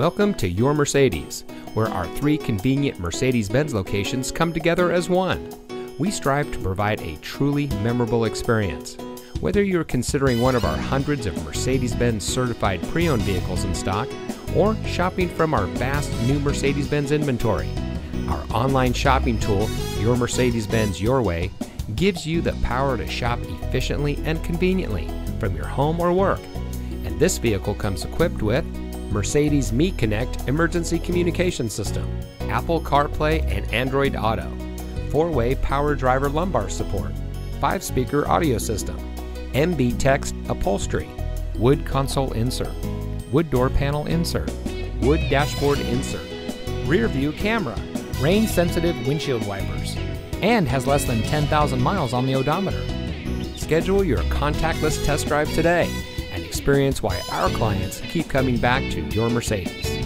Welcome to Your Mercedes, where our three convenient Mercedes-Benz locations come together as one. We strive to provide a truly memorable experience. Whether you're considering one of our hundreds of Mercedes-Benz certified pre-owned vehicles in stock, or shopping from our vast new Mercedes-Benz inventory, our online shopping tool, Your Mercedes-Benz Your Way, gives you the power to shop efficiently and conveniently from your home or work. And this vehicle comes equipped with Mercedes Me Connect Emergency Communication System, Apple CarPlay and Android Auto, 4-way power driver lumbar support, 5-speaker audio system, MB Tex upholstery, wood console insert, wood door panel insert, wood dashboard insert, rear view camera, rain sensitive windshield wipers, and has less than 10,000 miles on the odometer. Schedule your contactless test drive today and experience why our clients keep coming back to Your Mercedes.